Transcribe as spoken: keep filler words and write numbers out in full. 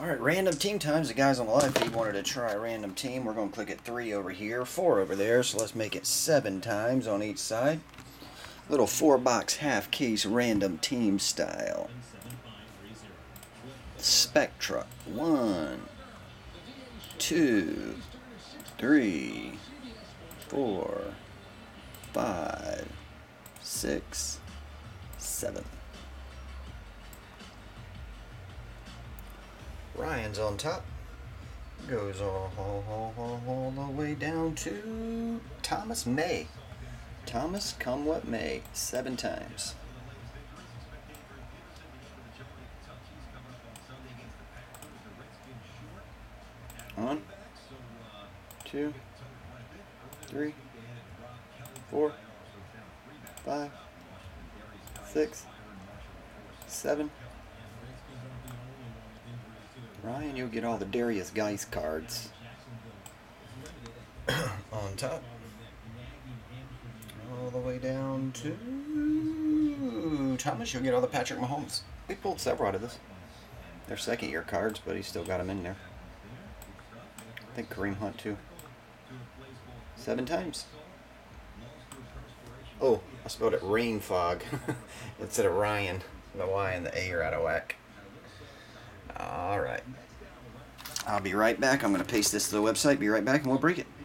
All right, random team times. The guys on the live feed wanted to try a random team. We're going to click it three over here, four over there. So let's make it seven times on each side. Little four-box half-case random team style. Spectra. One, two, three, four, five, six, seven. Ryan's on top. Goes all, all, all, all the way down to Thomas May. Thomas, come what may, seven times. One, two, three, four, five, six, seven. Ryan, you'll get all the Darius Geist cards. On top. All the way down to Thomas, you'll get all the Patrick Mahomes. We pulled several out of this. They're second year cards, but he still got them in there. I think Kareem Hunt, too. Seven times. Oh, I spelled it Rain Fog instead of Ryan. The Y and the A are out of whack. All right. I'll be right back. I'm going to paste this to the website. Be right back, and we'll break it.